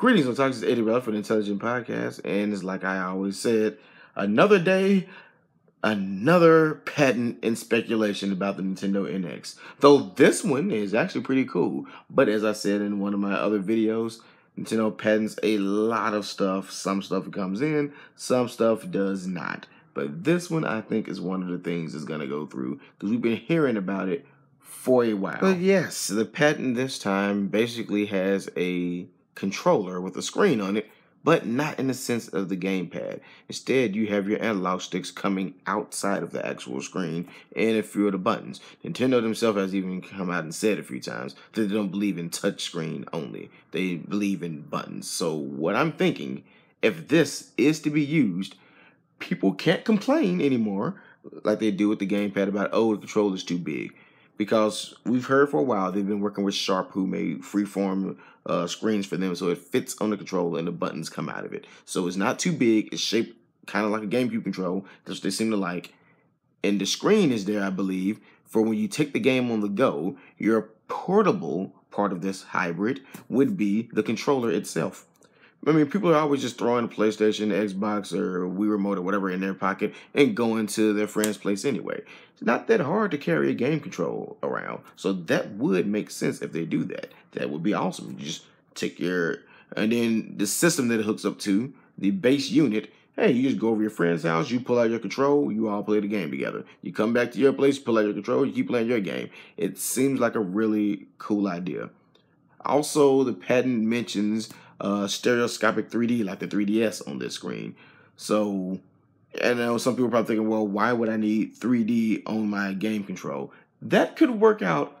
Greetings and talks, it's AWBrawler for the Nintelligent Podcast, and it's like I always said, another day, another patent in speculation about the Nintendo NX. Though this one is actually pretty cool, but as I said in one of my other videos, Nintendo patents a lot of stuff. Some stuff comes in, some stuff does not. But this one I think is one of the things that's going to go through, because we've been hearing about it for a while. But yes, the patent this time basically has a controller with a screen on it, but not in the sense of the gamepad. Instead, you have your analog sticks coming outside of the actual screen and a few of the buttons. Nintendo themselves has even come out and said a few times that they don't believe in touchscreen only. They believe in buttons. So what I'm thinking, if this is to be used, people can't complain anymore like they do with the gamepad about, oh, the controller's too big. Because we've heard for a while they've been working with Sharp, who made freeform screens for them, so it fits on the controller and the buttons come out of it. So it's not too big. It's shaped kind of like a GameCube control. That's what they seem to like. And the screen is there, I believe, for when you take the game on the go. Your portable part of this hybrid would be the controller itself. I mean, people are always just throwing a PlayStation, Xbox, or Wii Remote or whatever in their pocket and going to their friend's place anyway. It's not that hard to carry a game control around, so that would make sense if they do that. That would be awesome. You just take your... And then the system that it hooks up to, the base unit, hey, you just go over your friend's house, you pull out your control, you all play the game together. You come back to your place, pull out your control, you keep playing your game. It seems like a really cool idea. Also, the patent mentions... stereoscopic 3D, like the 3DS on this screen. So, and I know some people are probably thinking, well, why would I need 3D on my game control? That could work out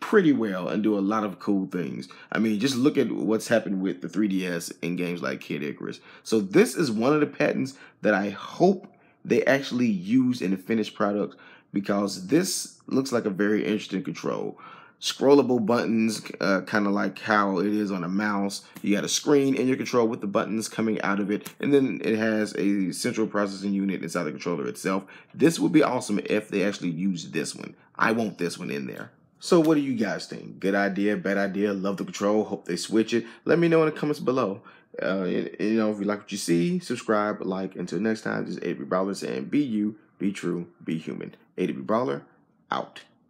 pretty well and do a lot of cool things. I mean, just look at what's happened with the 3DS in games like Kid Icarus. So this is one of the patents that I hope they actually use in the finished product, because this looks like a very interesting control. Scrollable buttons, kind of like how it is on a mouse. You got a screen in your control with the buttons coming out of it, and then it has a central processing unit inside the controller itself. This would be awesome if they actually use this one. I want this one in there. So what do you guys think? Good idea, bad idea, love the control, hope they switch it? Let me know in the comments below. You know, if you like what you see, subscribe, like. Until next time, this is AWBrawler saying, be you, be true, be human. AWBrawler, out.